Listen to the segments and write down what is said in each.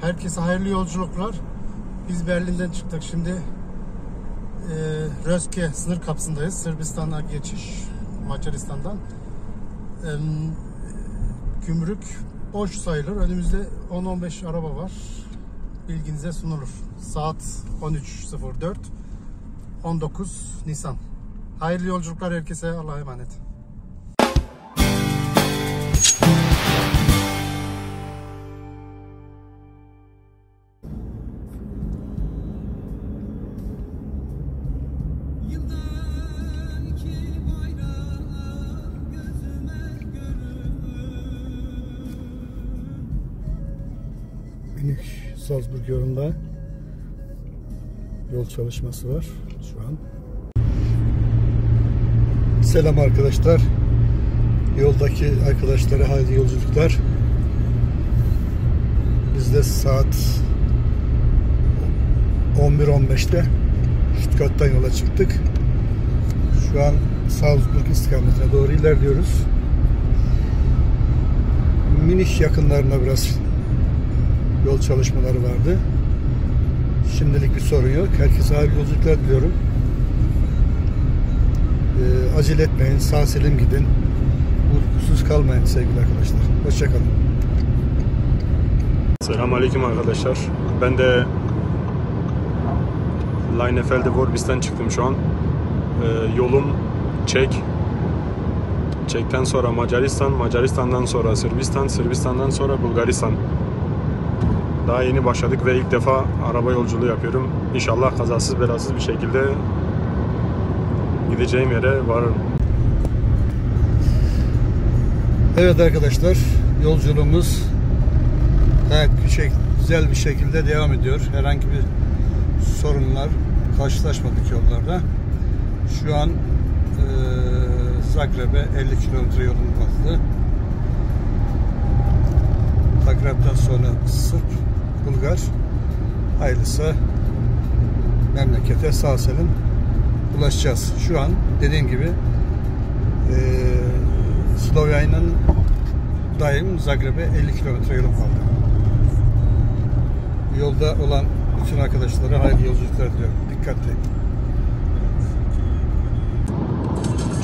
Herkese hayırlı yolculuklar. Biz Berlin'den çıktık. Şimdi Röszke sınır kapısındayız. Sırbistan'a geçiş Macaristan'dan. Gümrük boş sayılır. Önümüzde 10-15 araba var. Bilginize sunulur. Saat 13.04. 19 Nisan. Hayırlı yolculuklar herkese. Allah'a emanet. Münich, Salzburg yolunda yol çalışması var şu an. Selam arkadaşlar. Yoldaki arkadaşlara hayırlı yolculuklar. Biz de saat 11.15'te Stuttgart'tan yola çıktık. Şu an Salzburg istikametine doğru ilerliyoruz. Münih yakınlarına biraz yol çalışmaları vardı. Şimdilik bir sorun yok. Herkese hayırlı yolculuklar diliyorum. Acele etmeyin. Sağ selim gidin. Uykusuz kalmayın sevgili arkadaşlar. Hoşçakalın. Selamünaleyküm arkadaşlar. Ben de Line Efel de Vorbis'ten çıktım şu an. Yolum Çek. Çek'ten sonra Macaristan. Macaristan'dan sonra Sırbistan. Sırbistan'dan sonra Bulgaristan. Daha yeni başladık ve ilk defa araba yolculuğu yapıyorum. İnşallah kazasız belasız bir şekilde gideceğim yere varırım. Evet arkadaşlar, yolculuğumuz gayet güzel bir şekilde devam ediyor. Herhangi bir sorunlar karşılaşmadık yollarda. Şu an Zagreb'e 50 kilometre yolum kaldı. Zagreb'den sonra Sırp, Bulgar, hayırlısı memlekete sağ selim ulaşacağız. Şu an dediğim gibi Slovenya'nın dayım Zagreb'e 50 kilometre yolum kaldı. Yolda olan bütün arkadaşlara hayırlı yolculuklar diliyorum. Dikkatli.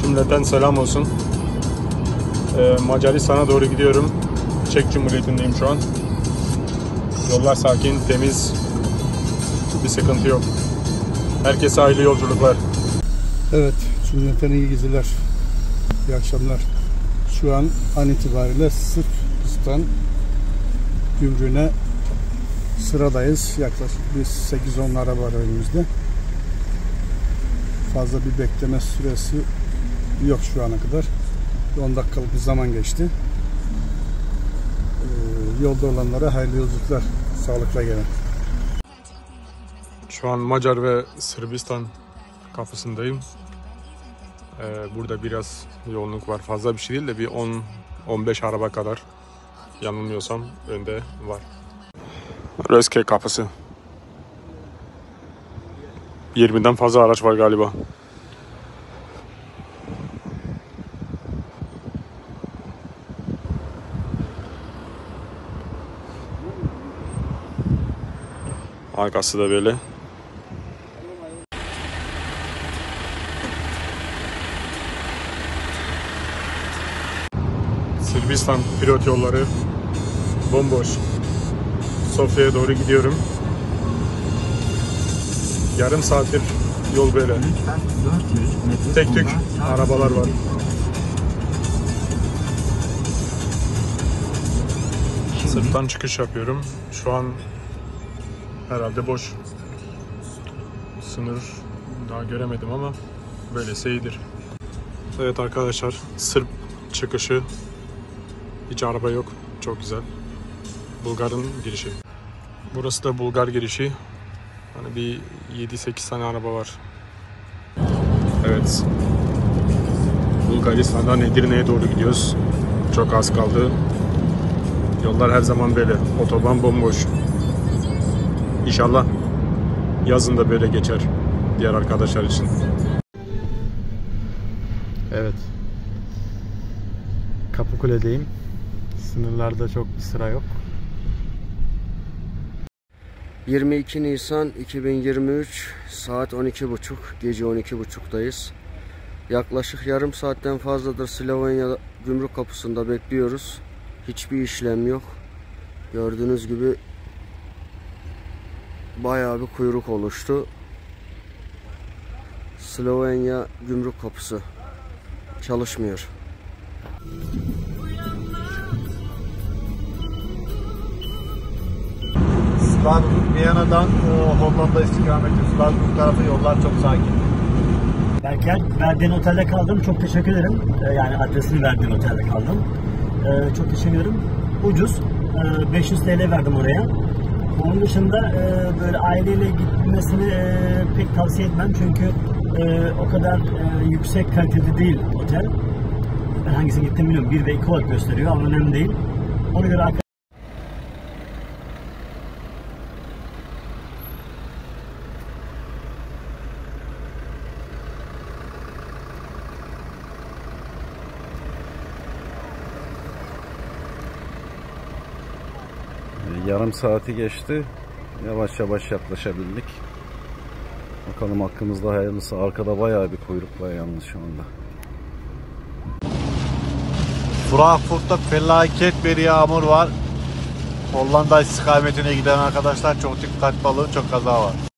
Cümleten selam olsun. Macaristan'a doğru gidiyorum. Çek Cumhuriyeti'ndeyim şu an. Yollar sakin, temiz. Bir sıkıntı yok. Herkese hayırlı yolculuklar. Evet, cümleten iyi geceler. İyi akşamlar. Şu an itibariyle Sırbistan gümrüğüne sıradayız. Yaklaşık bir 8-10 araba var önümüzde. Fazla bir bekleme süresi yok şu ana kadar. 10 dakikalık bir zaman geçti. Yolda olanlara hayırlı yolculuklar. Sağlıkla gelin. Şu an Macar ve Sırbistan kapısındayım. Burada biraz yoğunluk var. Fazla bir şey değil de bir 10-15 araba kadar yanılmıyorsam önde var. Röszke kapısı. 20'den fazla araç var galiba. Arkası da böyle. Sırbistan pilot yolları bomboş. Sofya'ya doğru gidiyorum. Yarım saattir yol böyle. Tek tük arabalar var. Sırp'tan çıkış yapıyorum. Şu an herhalde boş. Sınır daha göremedim ama böylesi iyidir. Evet arkadaşlar, Sırp çıkışı, hiç araba yok, çok güzel. Bulgar'ın girişi. Burası da Bulgar girişi. Hani bir 7-8 tane araba var. Evet. Bulgaristan'dan Edirne'ye doğru gidiyoruz. Çok az kaldı. Yollar her zaman böyle. Otoban bomboş. İnşallah yazın da böyle geçer diğer arkadaşlar için. Evet. Kapıkule'deyim. Sınırlarda çok bir sıra yok. 22 Nisan 2023 saat 12.30, gece 12.30'dayız. Yaklaşık yarım saatten fazladır Slavonya gümrük kapısında bekliyoruz. Hiçbir işlem yok. Gördüğünüz gibi bayağı bir kuyruk oluştu. Slovenya gümrük kapısı çalışmıyor. Salzburg, Viyana'dan Hollanda istikameti, Salzburg tarafı yollar çok sakin. Berker, verdiğin otelde kaldım. Çok teşekkür ederim. Yani adresini verdiğin otelde kaldım. Çok teşekkür ederim. Ucuz. 500 TL verdim oraya. Onun dışında böyle aileyle gitmesini pek tavsiye etmem. Çünkü o kadar yüksek kalitede değil otel. Ben hangisini gittim bilmiyorum. 1 ve 2 olarak gösteriyor ama önemli değil. Ona göre yarım saati geçti. Yavaş yavaş yaklaşabildik. Bakalım hakkımızda hayırlısı. Arkada bayağı bir kuyruk var yalnız şu anda. Frankfurt'ta felaket bir yağmur var. Hollanda istikametine giden arkadaşlar çok dikkatli olun. Çok kaza var.